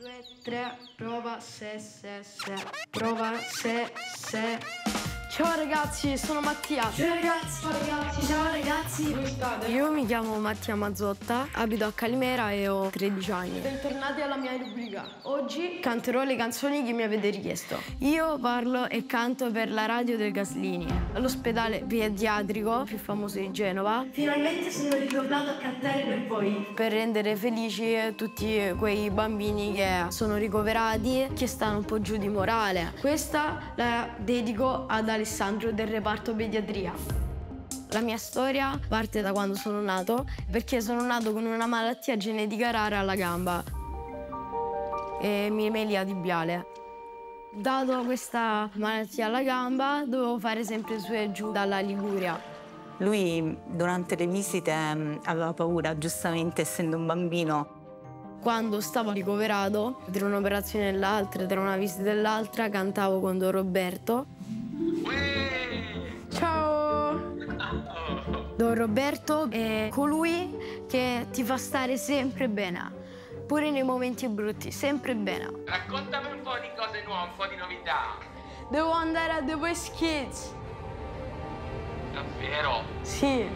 2, 3, prova se, se, se, prova se, se. Ciao ragazzi, sono Mattia. Ciao ragazzi, ciao ragazzi, ciao ragazzi. Come state? Io mi chiamo Mattia Mazzotta, abito a Calimera e ho 13 anni. Bentornati alla mia rubrica. Oggi canterò le canzoni che mi avete richiesto. Io parlo e canto per la radio del Gaslini, all'ospedale pediatrico più famoso di Genova. Finalmente sono ritornato a cantare per voi. Per rendere felici tutti quei bambini che sono ricoverati, che stanno un po' giù di morale. Questa la dedico ad Alessandro del reparto pediatria. La mia storia parte da quando sono nato, perché sono nato con una malattia genetica rara alla gamba, e mielia tibiale. Dato questa malattia alla gamba, dovevo fare sempre su e giù dalla Liguria. Lui durante le visite aveva paura, giustamente, essendo un bambino. Quando stavo ricoverato, tra un'operazione e l'altra, tra una visita e l'altra, cantavo con Don Roberto. Ciao! Don Roberto è colui che ti fa stare sempre bene, pure nei momenti brutti, sempre bene. Raccontami un po' di cose nuove, un po' di novità. Devo andare a The West Kids. Davvero? Sì.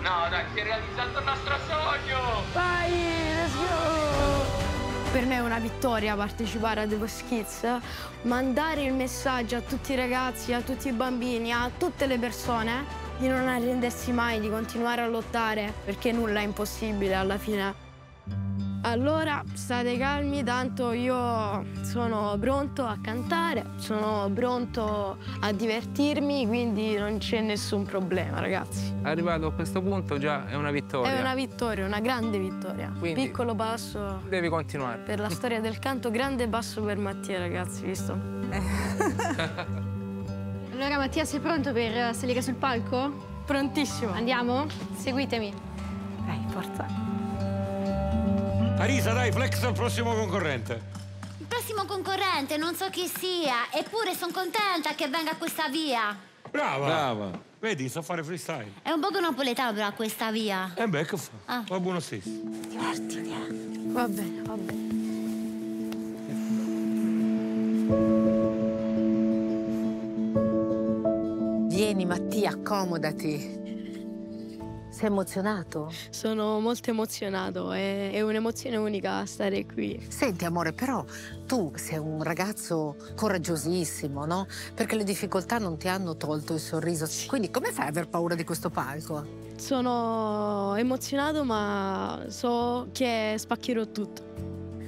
No, dai, si è realizzato il nostro sogno! Vai, let's go! Per me è una vittoria partecipare a The Voice of Italy, mandare il messaggio a tutti i ragazzi, a tutti i bambini, a tutte le persone di non arrendersi mai, di continuare a lottare, perché nulla è impossibile alla fine. Allora, state calmi, tanto io sono pronto a cantare, sono pronto a divertirmi, quindi non c'è nessun problema, ragazzi. Arrivato a questo punto già è una vittoria. È una vittoria, una grande vittoria. Quindi, piccolo passo. Devi continuare. Per la storia del canto, grande passo per Mattia, ragazzi, visto? Allora, Mattia, sei pronto per salire sul palco? Prontissimo. Andiamo? Seguitemi. Dai, forza. Arisa, dai, flex al prossimo concorrente. Il prossimo concorrente non so chi sia, eppure sono contenta che venga questa via. Brava! Brava! Vedi, so fare freestyle. È un poco napoletano però questa via. E beh, che fa? Ah. Va buono stesso. Divertiti, eh. Va bene, va bene. Vieni, Mattia, accomodati. Sei emozionato? Sono molto emozionato, è un'emozione unica stare qui. Senti amore, però tu sei un ragazzo coraggiosissimo, no? Perché le difficoltà non ti hanno tolto il sorriso, quindi come fai ad aver paura di questo palco? Sono emozionato, ma so che spaccherò tutto.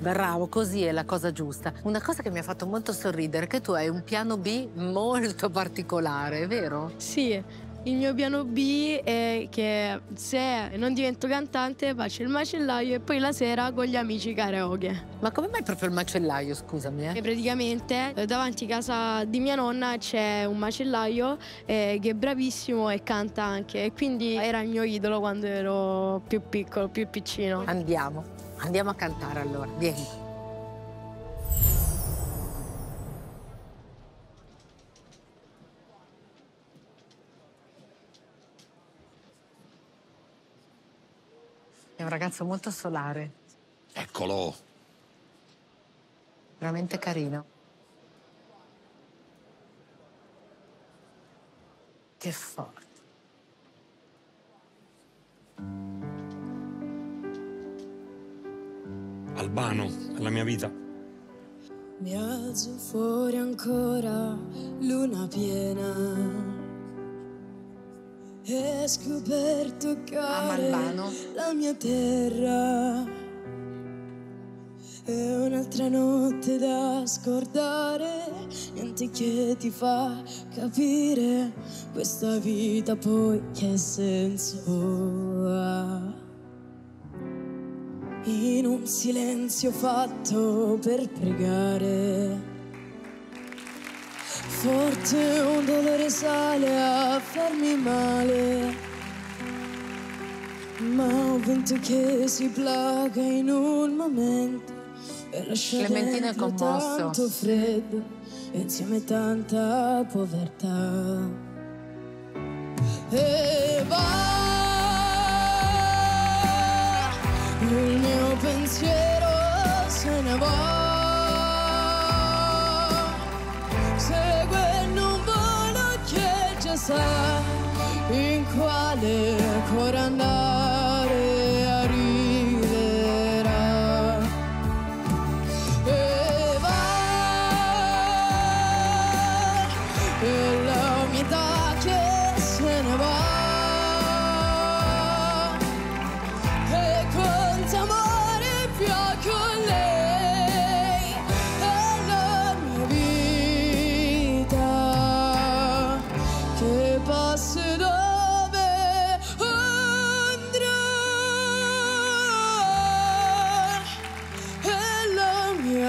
Bravo, così è la cosa giusta. Una cosa che mi ha fatto molto sorridere è che tu hai un piano B molto particolare, è vero? Sì. Il mio piano B è che se non divento cantante faccio il macellaio e poi la sera con gli amici karaoke. Ma come mai proprio il macellaio, scusami? E praticamente davanti a casa di mia nonna c'è un macellaio che è bravissimo e canta anche. E quindi era il mio idolo quando ero più piccolo, più piccino. Andiamo, andiamo a cantare allora, vieni. È un ragazzo molto solare. Eccolo! Veramente carino. Che forte. Albano, è la mia vita. Viaggio fuori ancora, luna piena. Esco per toccare la mia terra. È un'altra notte da scordare, niente che ti fa capire questa vita poi che senso ha. In un silenzio fatto per pregare, forte un dolore sale a farmi male, ma un vento che si placa in un momento e lascia Clementino è commosso. Tanto freddo e insieme tanta povertà. E va il mio pensiero se ne va, seguendo un volo che già sa in quale ancora andare arriverà. E va, e la metà che se ne va.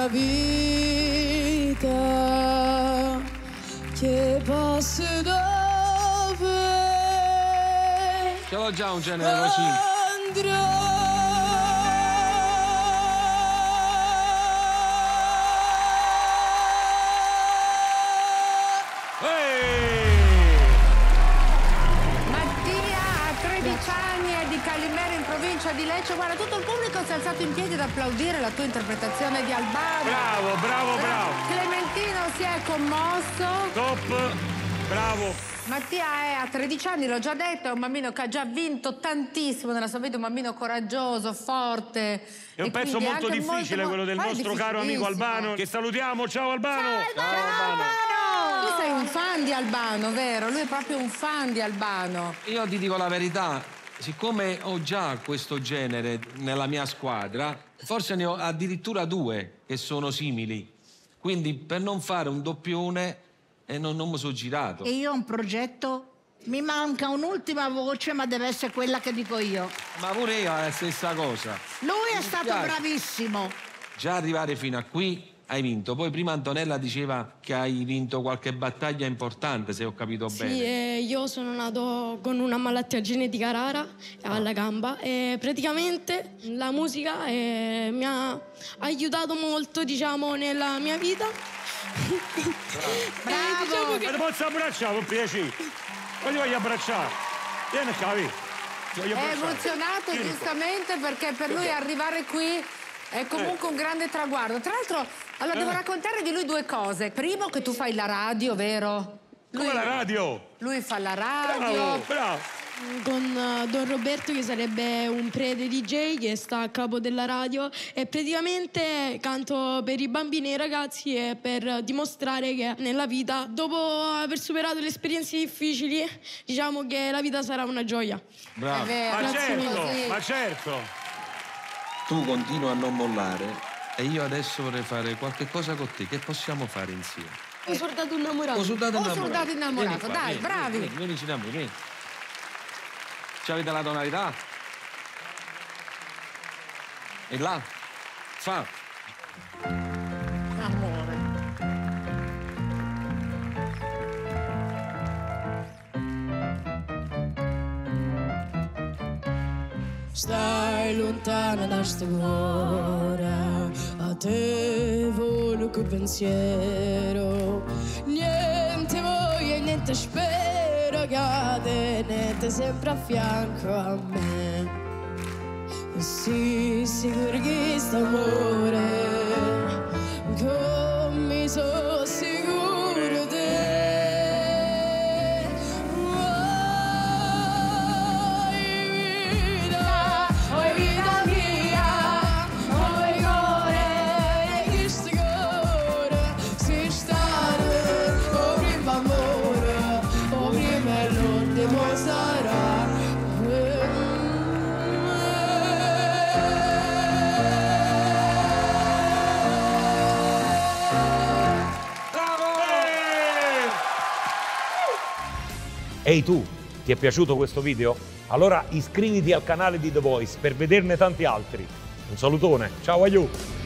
Vita che passa dove ce l'ho già un genere andrò. Di Lecce, guarda, tutto il pubblico si è alzato in piedi ad applaudire la tua interpretazione di Albano. Bravo, bravo, bravo. Clementino si è commosso. Top, bravo. Mattia è a 13 anni, l'ho già detto, è un bambino che ha già vinto tantissimo nella sua vita, un bambino coraggioso, forte. È un pezzo molto difficile quello del nostro caro amico Albano, che salutiamo. Ciao Albano. Ciao Albano. Tu sei un fan di Albano, vero? Lui è proprio un fan di Albano. Io ti dico la verità. Siccome ho già questo genere nella mia squadra, forse ne ho addirittura due che sono simili. Quindi per non fare un doppione non mi sono girato. E io ho un progetto, mi manca un'ultima voce, ma deve essere quella che dico io. Ma pure io è la stessa cosa. Lui è stato bravissimo. Già arrivare fino a qui hai vinto. Poi prima Antonella diceva che hai vinto qualche battaglia importante, se ho capito bene. Sì, io sono nato con una malattia genetica rara alla gamba e praticamente la musica mi ha aiutato molto, diciamo, nella mia vita. Bravo! Diciamo che... posso abbracciare, per piacere? Voglio abbracciare. Vieni, Cavi. È emozionato, giustamente, perché per lui arrivare qui è comunque un grande traguardo. Tra l'altro, allora devo raccontare di lui due cose. Primo, che tu fai la radio, vero? Lui, come la radio? Lui fa la radio. Bravo, bravo. Con Don Roberto, che sarebbe un prete DJ che sta a capo della radio, e praticamente canto per i bambini e i ragazzi, e per dimostrare che nella vita, dopo aver superato le esperienze difficili, diciamo che la vita sarà una gioia. Bravo. È vero. Ma certo, ma certo. Tu continui a non mollare e io adesso vorrei fare qualche cosa con te. Che possiamo fare insieme? Ho soldato innamorato. Ho soldato innamorato. Vieni dai, vieni, bravi. Vieni, ci diamo, vieni. Ci avete la tonalità? E là? Fa. Amore. Stai lontana da sta cuore, a te volo col pensiero. Niente voglio e niente spero, che tenete sempre a fianco a me. Sì, sicuro che st'amore, come sono sicuro te. Ehi tu, ti è piaciuto questo video? Allora iscriviti al canale di The Voice per vederne tanti altri. Un salutone, ciao aiuto!